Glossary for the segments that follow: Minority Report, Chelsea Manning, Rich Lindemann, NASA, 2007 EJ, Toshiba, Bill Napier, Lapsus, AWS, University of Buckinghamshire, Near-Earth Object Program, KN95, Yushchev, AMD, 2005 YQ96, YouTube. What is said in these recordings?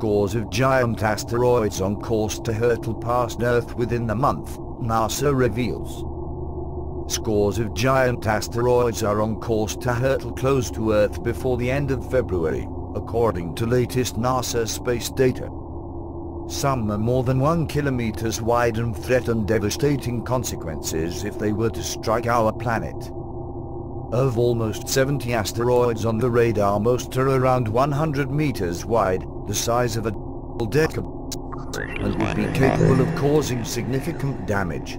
scores of giant asteroids on course to hurtle past Earth within the month, NASA reveals. Scores of giant asteroids are on course to hurtle close to Earth before the end of February, according to latest NASA space data. Some are more than 1 kilometer wide and threaten devastating consequences if they were to strike our planet. Of almost 70 asteroids on the radar, most are around 100 meters wide, the size of a decagon, and would be capable of causing significant damage.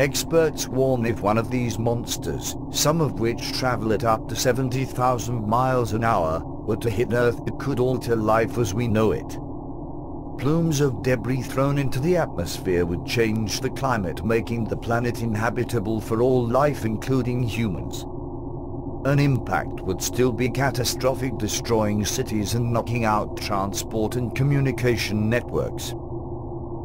Experts warn if one of these monsters, some of which travel at up to 70,000 miles an hour, were to hit Earth, it could alter life as we know it. Plumes of debris thrown into the atmosphere would change the climate, making the planet inhabitable for all life, including humans. An impact would still be catastrophic, destroying cities and knocking out transport and communication networks.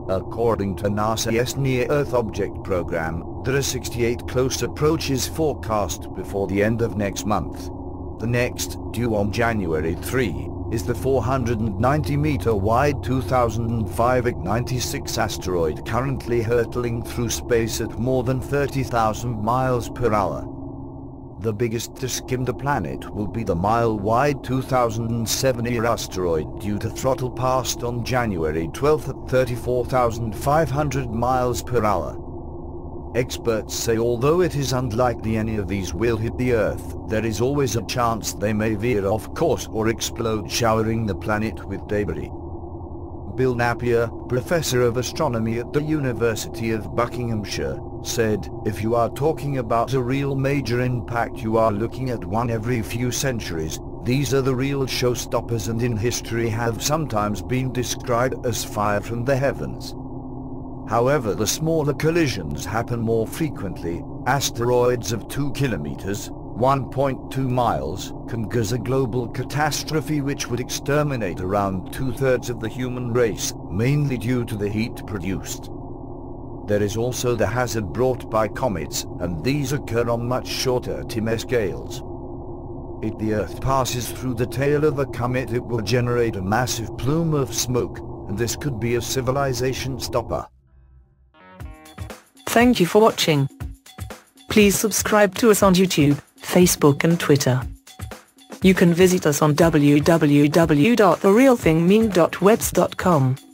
According to NASA's Near-Earth Object Program, there are 68 close approaches forecast before the end of next month. The next, due on January 3, is the 490-meter-wide 2005 YQ96 asteroid, currently hurtling through space at more than 30,000 miles per hour. The biggest to skim the planet will be the mile-wide 2007 EJ asteroid, due to throttle past on January 12 at 34,500 miles per hour. Experts say although it is unlikely any of these will hit the Earth, there is always a chance they may veer off course or explode, showering the planet with debris. Bill Napier, Professor of Astronomy at the University of Buckinghamshire, said, "If you are talking about a real major impact, you are looking at one every few centuries. These are the real showstoppers, and in history have sometimes been described as fire from the heavens." However, the smaller collisions happen more frequently. Asteroids of 2 kilometers, 1.2 miles, can cause a global catastrophe which would exterminate around 2/3 of the human race, mainly due to the heat produced. There is also the hazard brought by comets, and these occur on much shorter time scales. If the Earth passes through the tail of a comet, it will generate a massive plume of smoke, and this could be a civilization stopper. Thank you for watching. Please subscribe to us on YouTube, Facebook and Twitter. You can visit us on www.therealthingmeme.webs.com.